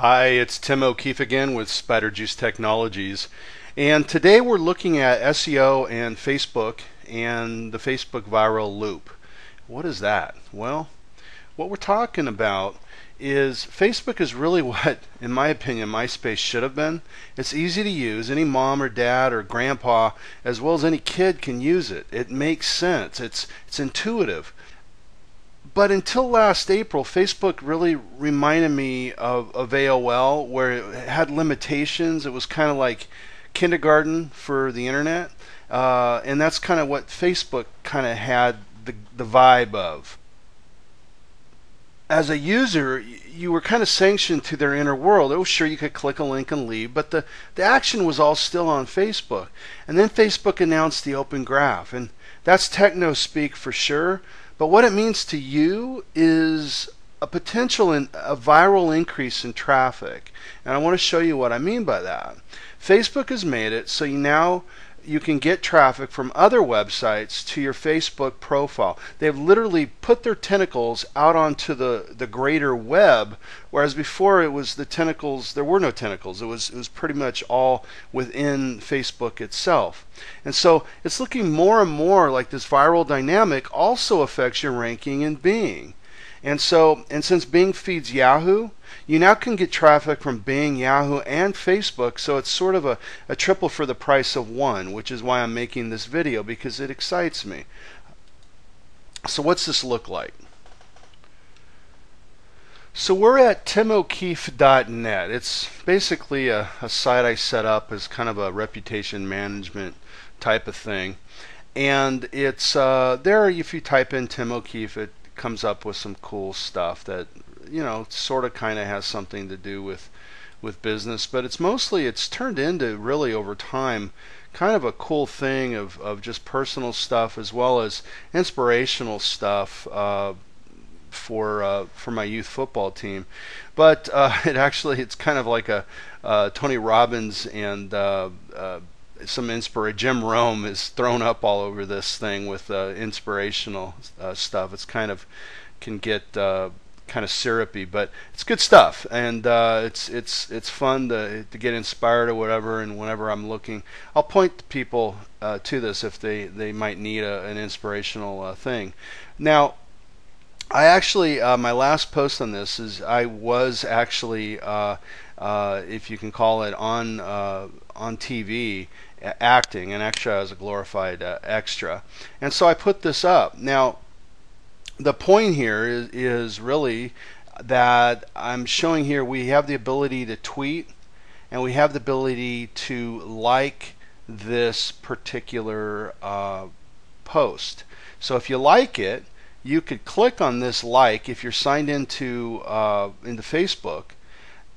Hi, it's Tim O'Keefe again with Spider Juice Technologies, and today we're looking at SEO and Facebook and the Facebook viral loop. What is that? Well, what we're talking about is Facebook is really what, in my opinion, MySpace should have been. It's easy to use. Any mom or dad or grandpa, as well as any kid, can use it. It makes sense. It's intuitive. But until last April, Facebook really reminded me of AOL, where it had limitations. It was kind of like kindergarten for the internet, and that's kind of what Facebook kind of had the vibe of. As a user, you were kind of sanctioned to their inner world. Oh, sure, you could click a link and leave, but the action was all still on Facebook. And then Facebook announced the open graph, and that's techno speak for sure. But what it means to you is a potential and a viral increase in traffic, and I want to show you what I mean by that. Facebook has made it so now you can get traffic from other websites to your Facebook profile. They've literally put their tentacles out onto the greater web, whereas before it was the tentacles, there were no tentacles. It was pretty much all within Facebook itself. And so it's looking more and more like this viral dynamic also affects your ranking in Bing. And since Bing feeds Yahoo, you now can get traffic from Bing, Yahoo, and Facebook, so it's sort of a triple for the price of one, which is why I'm making this video, because it excites me. So what's this look like? So we're at timokeefe.net. It's basically a site I set up as kind of a reputation management type of thing. And it's there, if you type in Tim O'Keefe, it comes up with some cool stuff that, you know, sort of kind of has something to do with business, but it's turned into really over time kind of a cool thing of just personal stuff as well as inspirational stuff for my youth football team. But it's kind of like a Tony Robbins and some Jim Rome is thrown up all over this thing with inspirational stuff. It's can get kind of syrupy, but it's good stuff, and it's fun to get inspired or whatever. And whenever I'm looking, I'll point people to this if they might need an inspirational thing. Now, I actually my last post on this is I was actually if you can call it on TV acting, and actually I was a glorified extra, and so I put this up. Now the point here is really that I'm showing here we have the ability to tweet and we have the ability to like this particular post. So if you like it, you could click on this like if you're signed into Facebook,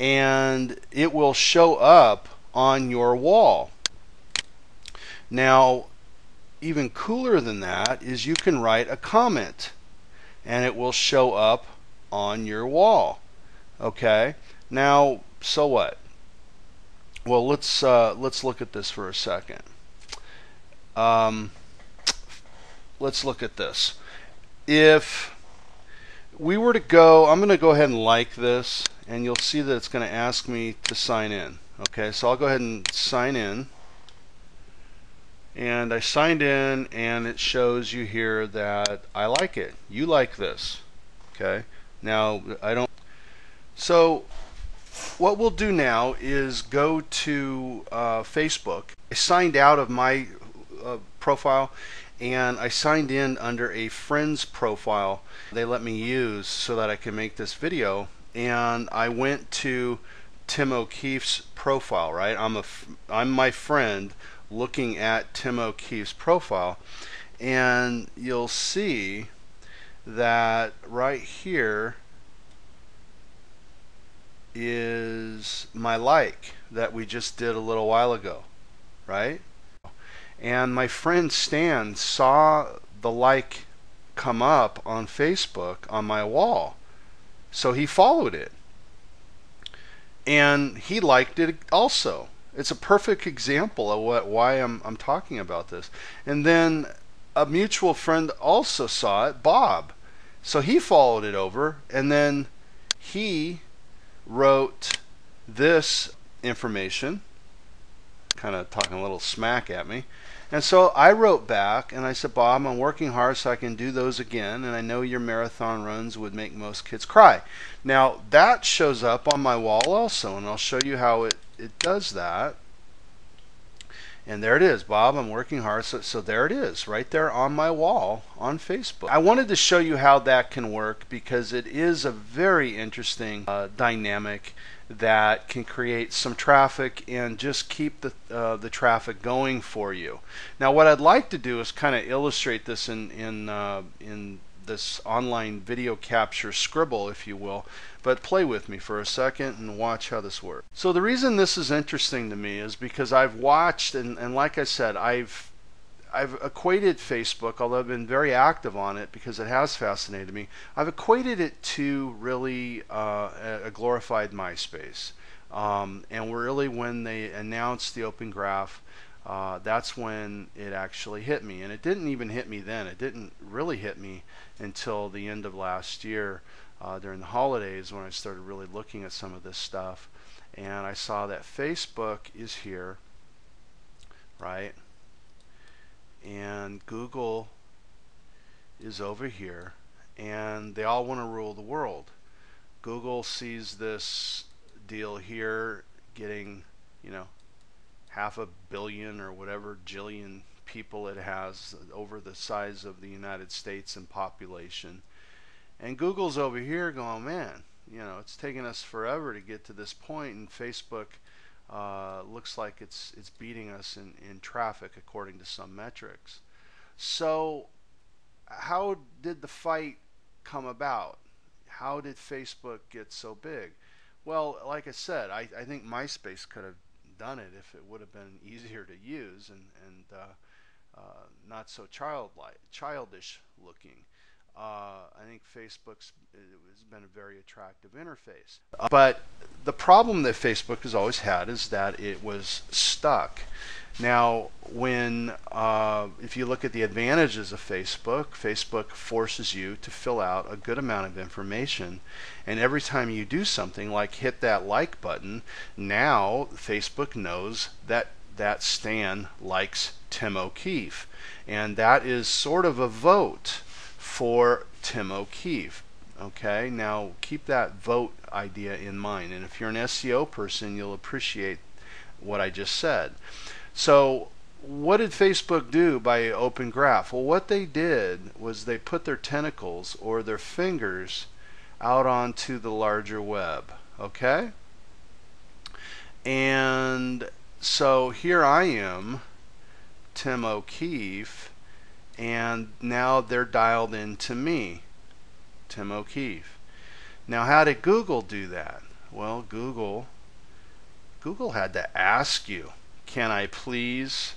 and it will show up on your wall. Now, even cooler than that is you can write a comment and it will show up on your wall. Okay, now so what? Well, let's look at this for a second. Let's look at this. If we were to go, I'm going to go ahead and like this, and you'll see that it's going to ask me to sign in. Okay, so I'll go ahead and sign in, and I signed in, and it shows you here that I like it, you like this. Okay, now I don't. So what we'll do now is go to Facebook. I signed out of my profile, and I signed in under a friend's profile they let me use so that I can make this video, and I went to Tim O'Keefe's profile, right? I'm my friend looking at Tim O'Keefe's profile, and you'll see that right here is my like that we just did a little while ago, right? And my friend Stan saw the like come up on Facebook on my wall, so he followed it. And he liked it also. It's a perfect example of why I'm talking about this. And then a mutual friend also saw it, Bob. So he followed it over, and then he wrote this information, kind of talking a little smack at me. And so I wrote back and I said, Bob, I'm working hard so I can do those again, and I know your marathon runs would make most kids cry. Now that shows up on my wall also, and I'll show you how it does that. And there it is, Bob, I'm working hard. So there it is, right there on my wall on Facebook. I wanted to show you how that can work because it is a very interesting dynamic that can create some traffic and just keep the traffic going for you. Now, what I'd like to do is kind of illustrate this in this online video capture scribble, if you will, but play with me for a second and watch how this works. So the reason this is interesting to me is because I've watched, and like I said, I've equated Facebook, although I've been very active on it because it has fascinated me, I've equated it to really a glorified MySpace. And really when they announced the open graph, that's when it actually hit me. And it didn't even hit me then. It didn't really hit me until the end of last year during the holidays when I started really looking at some of this stuff. And I saw that Facebook is here, right? And Google is over here, and they all want to rule the world. Google sees this deal here getting, you know, 500 million or whatever jillion people it has, over the size of the United States in population. And Google's over here going, man, you know, it's taken us forever to get to this point, and Facebook looks like it's beating us in traffic according to some metrics. So how did the fight come about? How did Facebook get so big? Well, like I said, I think MySpace could have done it if it would have been easier to use and not so childish looking. I think Facebook's has been a very attractive interface. But the problem that Facebook has always had is that it was stuck. Now, when if you look at the advantages of Facebook, Facebook forces you to fill out a good amount of information. And every time you do something, like hit that like button, now Facebook knows that Stan likes Tim O'Keefe. And that is sort of a vote for Tim O'Keefe. Okay, now keep that vote idea in mind, and if you're an SEO person, you'll appreciate what I just said. So what did Facebook do by open graph? Well, what they did was they put their tentacles or their fingers out onto the larger web. Okay, and so here I am, Tim O'Keefe, and now they're dialed into me, Tim O'Keefe. Now, how did Google do that? Well, Google had to ask you, can I please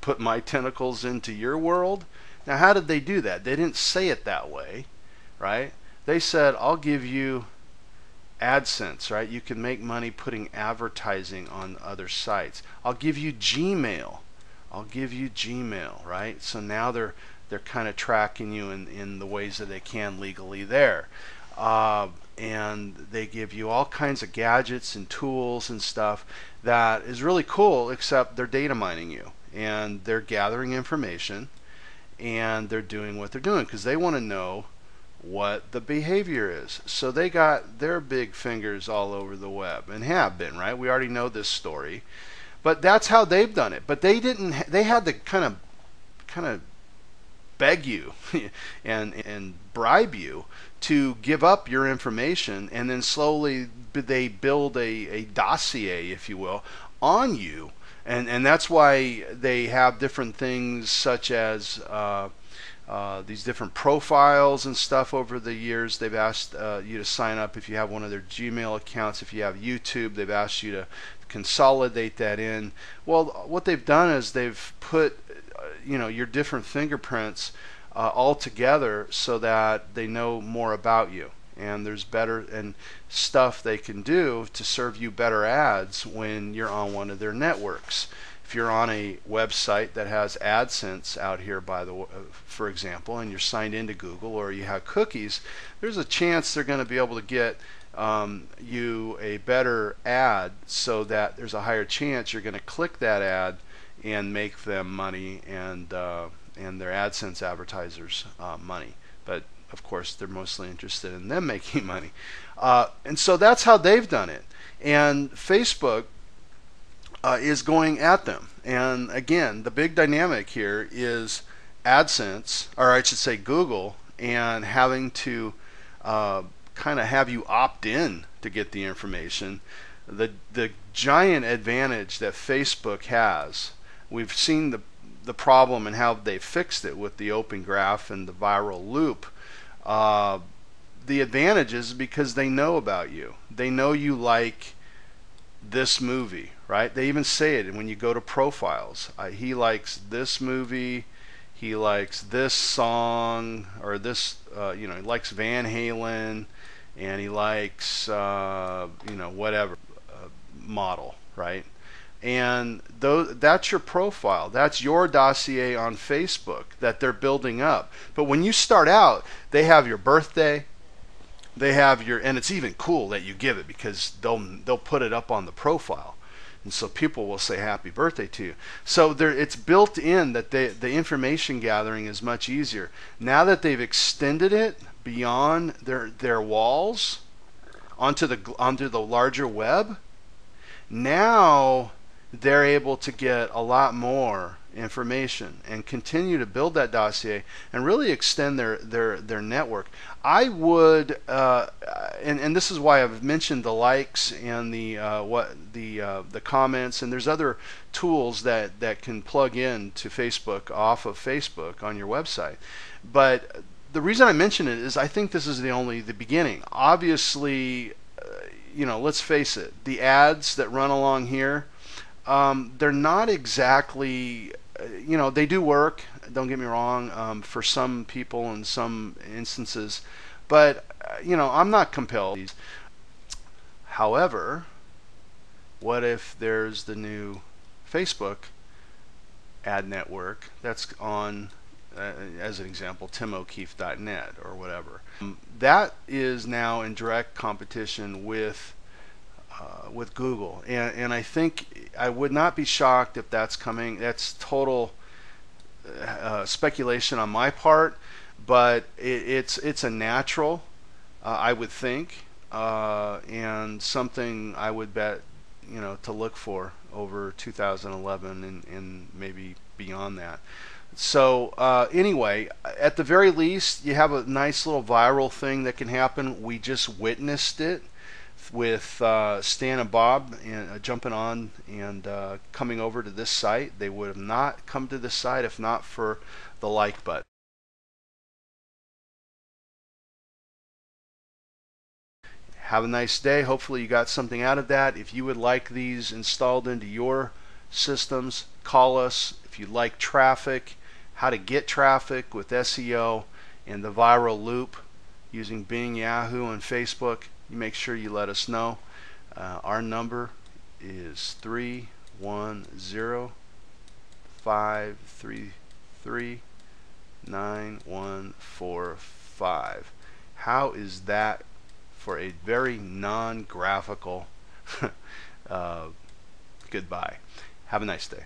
put my tentacles into your world? Now, how did they do that? They didn't say it that way, right? They said, I'll give you AdSense, right? You can make money putting advertising on other sites. I'll give you Gmail. I'll give you Gmail, right? So now they're kind of tracking you in the ways that they can legally there. And they give you all kinds of gadgets and tools and stuff that is really cool, except they're data mining you. And they're gathering information, and they're doing what they're doing because they want to know what the behavior is. So they got their big fingers all over the web, and have been, right? We already know this story. But that's how they've done it. But they didn't. They had to kind of beg you and bribe you to give up your information, and then slowly they build a dossier, if you will, on you. And that's why they have different things such as these different profiles and stuff. Over the years, they've asked you to sign up if you have one of their Gmail accounts. If you have YouTube, they've asked you to consolidate that in. Well, what they've done is they've put, you know, your different fingerprints all together so that they know more about you, and there's better and stuff they can do to serve you better ads when you're on one of their networks. If you're on a website that has AdSense out here, by the way, for example, and you're signed into Google, or you have cookies, there's a chance they're going to be able to get you a better ad so that there's a higher chance you're going to click that ad and make them money, and their AdSense advertisers money. But of course they're mostly interested in them making money. And so that's how they've done it. And Facebook is going at them. And again, the big dynamic here is AdSense, or I should say Google, and having to kind of have you opt in to get the information. The giant advantage that Facebook has, we've seen the problem and how they fixed it with the open graph and the viral loop. The advantage is because they know about you. They know you like this movie, right? They even say it when you go to profiles. He likes this movie. He likes this song, or this, you know, he likes Van Halen, and he likes, you know, whatever model, right? And that's your profile. That's your dossier on Facebook that they're building up. But when you start out, they have your birthday. They have your, and it's even cool that you give it, because they'll put it up on the profile. And so people will say happy birthday to you. So it's built in that the information gathering is much easier. Now that they've extended it beyond their walls onto the larger web, now they're able to get a lot more information and continue to build that dossier and really extend their network. I would, and this is why I've mentioned the likes and the comments, and there's other tools that can plug in to Facebook off of Facebook on your website. But the reason I mention it is I think this is the beginning. Obviously, you know, let's face it, the ads that run along here, they're not exactly, you know, they do work, don't get me wrong, for some people in some instances, but, you know, I'm not compelled. However, what if there's the new Facebook ad network that's on, as an example, timokeefe.net or whatever. That is now in direct competition with Google, and I think I would not be shocked if that's coming. That's total speculation on my part, but it's a natural, I would think, and something I would bet, you know, to look for over 2011 and maybe beyond that. So anyway, at the very least, you have a nice little viral thing that can happen. We just witnessed it with Stan and Bob jumping on and coming over to this site. They would have not come to this site if not for the like button. Have a nice day. Hopefully you got something out of that. If you would like these installed into your systems, call us. If you like traffic, how to get traffic with SEO and the viral loop using Bing, Yahoo, and Facebook, you make sure you let us know. Our number is 310-533-9145. How is that for a very non-graphical goodbye? Have a nice day.